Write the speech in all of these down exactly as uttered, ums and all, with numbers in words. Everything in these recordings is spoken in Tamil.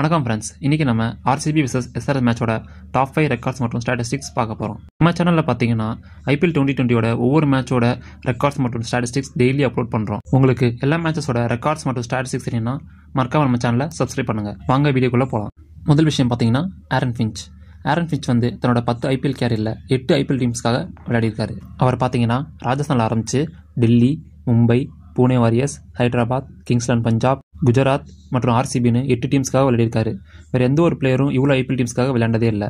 வணக்கம் ஃப்ரெண்ட்ஸ், இன்றைக்கி நம்ம ஆர்சிபி விசஸ் எஸ்ஆர்எஸ் மேட்சோட டாப் ஃபைவ் ரெக்கார்ட்ஸ் மற்றும் ஸ்டாட்டிஸ்டிக்ஸ் பார்க்க போகிறோம். நம்ம சேனலில் பார்த்தீங்கன்னா ஐபிஎல் டுவெண்ட்டி டுவெண்ட்டியோட ஒவ்வொரு மேட்சோட ரெக்கார்ட்ஸ் மற்றும் ஸ்டாட்டிஸ்டிக்ஸ் டெய்லி அப்லோட் பண்ணுறோம். உங்களுக்கு எல்லா மேட்சஸோட ரெக்கார்ட்ஸ் மற்றும் ஸ்டாட்டிஸ்டிக்ஸ் என்னன்னா மறக்காம நம்ம சேனலை சப்ஸ்கிரைப் பண்ணுங்கள். வாங்க வீடியோக்குள்ளே போகலாம். முதல் விஷயம் பார்த்தீங்கன்னா ஆரன் ஃபின்ச். ஆரன் ஃபின்ச் வந்து தன்னோட பத்து ஐபிஎல் கேரியரில் எட்டு ஐபிஎல் டீம்ஸ்க்காக விளையாடியிருக்காரு. அவர் பார்த்தீங்கன்னா ராஜஸ்தானில் ஆரம்பித்து டெல்லி, மும்பை, புனே வாரியர்ஸ், ஹைதராபாத், கிங்ஸ்லாண்ட் பஞ்சாப், குஜராத் மற்றும் ஆர்சிபின்னு எட்டு டீம்ஸ்க்காக விளையாடிருக்காரு. வேறு எந்த ஒரு பிளேயரும் இவ்வளோ ஐபிஎல் டீம்ஸ்க்காக விளையாண்டதே இல்லை.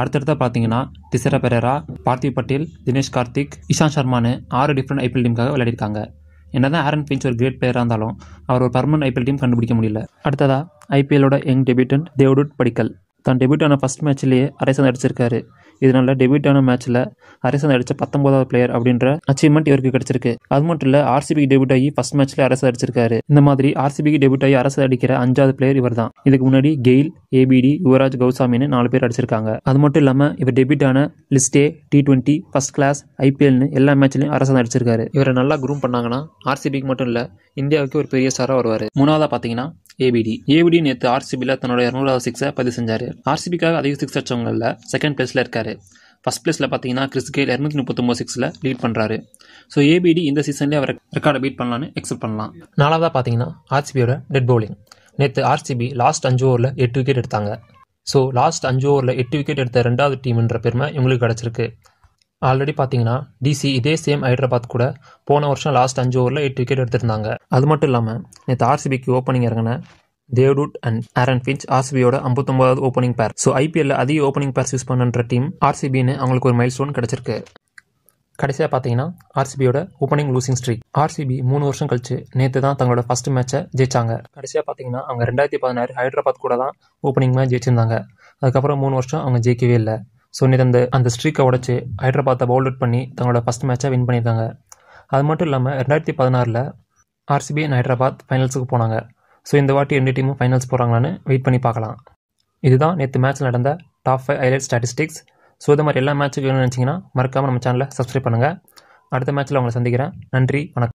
அடுத்தடுத்தா பார்த்தீங்கன்னா திசரா பெரேரா, பார்த்திவ் பட்டேல், தினேஷ் கார்த்திக், இஷான் சர்மானு ஆறு டிஃப்ரெண்ட் ஐபிஎல் டீமுக்காக விளையாடிருக்காங்க. என்ன தான் ஆரன் ஃபின்ச் ஒரு கிரேட் பிளேயராக இருந்தாலும் அவர் ஒரு பர்மனன்ட் ஐபிஎல் டீம் கண்டுபிடிக்க முடியல. அடுத்ததாக ஐபிஎல்லோட யங் டெபியூட்டன்ட் தேவ்தூட் படிக்கல் தான் டெபியூட்டான ஃபஸ்ட் மேட்ச்லேயே அரை சதம் அடிச்சிருக்காரு. இதனால் டெபியூட்டான மேட்ச்சில் அரை சதம் அடித்த பத்தொன்பதாவது பிளேயர் அப்படின்ற அச்சீவ்மெண்ட் இவருக்கு கிடச்சிருக்கு. அது மட்டும் இல்லை, ஆர்சிபிக்கு டெபியூட் ஆகி ஃபஸ்ட் மேட்ச்சில் அரை சதம் அடிச்சிருக்காரு. இந்த மாதிரி ஆர்சிபிக்கு டெபியூட் ஆகி அரை சதம் அடிக்கிற அஞ்சாவது பிளேயர் இவர் தான். இதுக்கு முன்னாடி கெயில், ஏபிடி, யுவராஜ் கௌசாமின்னு நாலு பேர் அடிச்சிருக்காங்க. அது மட்டும் இல்லாமல் இவர் டெபியூட்டான list A T twenty, first class, ஐபிஎல்னு எல்லா மேட்ச்லையும் அரை சதம் அடிச்சிருக்காரு. இவரை நல்லா குரூம் பண்ணாங்கன்னா ஆர்சிபிக்கு மட்டும் இல்லை, இந்தியாவுக்கு ஒரு பெரிய ஸ்டாராக வருவார். மூணாவதாக பார்த்தீங்கன்னா ஏபிடி. ஏபிடி நேற்று ஆர்சிபியில் தன்னோட இரநூறாவது சிக்ஸை பதிவு செஞ்சார். ஆர்சிபிக்காக அதிக சிக்ஸ் அடிச்சவங்களில் செகண்ட் பிளேஸில் இருக்காரு. ஃபர்ஸ்ட் பிளேஸில் பார்த்தீங்கன்னா கிறிஸ் கெயில் இரநூத்தி முப்பத்தி ஒன்பது சிக்ஸில் லீட் பண்ணுறாரு. ஸோ ஏபிடி இந்த சீசன்லேயே அவர் ரெக்கார்டை பீட் பண்ணலான்னு எக்ஸ்பெக்ட் பண்ணலாம். நாலாவதாக பார்த்தீங்கன்னா ஆர்சிபியோட டெட் பவுலிங். நேற்று ஆர்சிபி லாஸ்ட் அஞ்சு ஓவரில் எட்டு விக்கெட் எடுத்தாங்க. ஸோ லாஸ்ட் அஞ்சு ஓவரில் எட்டு விக்கெட் எடுத்த ரெண்டாவது டீம்ன்ற பெருமை இவங்களுக்கு கிடச்சிருக்கு. ஆல்ரெடி பார்த்தீங்கன்னா டிசி இதே சேம் ஹைதராபாத் கூட போன வருஷம் லாஸ்ட் அஞ்சு ஓவரில் எட்டு விக்கெட் எடுத்திருந்தாங்க. அது மட்டும் இல்லாமல் நேற்று ஆர்சிபிக்கு ஓப்பனிங் இறங்கின தேவ்தூட் அண்ட் ஆரன் ஃபின்ச் ஆர்சிபியோட ஐம்பத்தொன்பதாவது ஓப்பனிங் பேர். ஸோ ஐபிஎல்ல அதிக ஓப்பனிங் பேர்ஸ் யூஸ் பண்ணுற டீம் ஆர்சிபின்னு அவங்களுக்கு ஒரு மைல் ஸ்டோன் கிடச்சிருக்கு. கடைசியாக பார்த்தீங்கன்னா ஆர்சிபியோட ஓப்பனிங் லூசிங் ஸ்ட்ரீக். ஆர்சிபி மூணு வருஷம் கழிச்சு நேற்று தான் தங்களோட ஃபர்ஸ்ட் மேட்சை ஜெயிச்சாங்க. கடைசியாக பார்த்தீங்கன்னா அவங்க ரெண்டாயிரத்தி பதினாறு ஹைதராபாத் கூட தான் ஓப்பனிங் மேட்ச் ஜெயிச்சிருந்தாங்க. அதுக்கப்புறம் மூணு வருஷம் அவங்க ஜெயிக்கவே இல்லை. ஸோ நேற்று அந்த அந்த ஸ்ட்ரீக்கை உடச்சி ஹைதராபாத்தை பவுல் அவுட் பண்ணி தங்களோட ஃபஸ்ட் மேட்சை வின் பண்ணியிருக்காங்க. அது மட்டும் இல்லாமல் ரெண்டாயிரத்தி பதினாறில் ஆர்சிபி அண்ட் ஹைதராபாத் ஃபைனல்ஸுக்கு போனாங்க. ஸோ இந்த வாட்டி ரெண்டு டீமும் ஃபைனல்ஸ் போகிறாங்களான்னு வெயிட் பண்ணி பார்க்கலாம். இதுதான் நேற்று மேட்ச் நடந்த top five highlight statistics. So இது மாதிரி எல்லா மேட்சுக்கு வேணும்னு நினச்சிங்கன்னா மறக்காமல் நம்ம சேனலை சப்ஸ்கிரைப் பண்ணுங்கள். அடுத்த மேட்ச்சில் உங்களை சந்திக்கிறேன். நன்றி, வணக்கம்.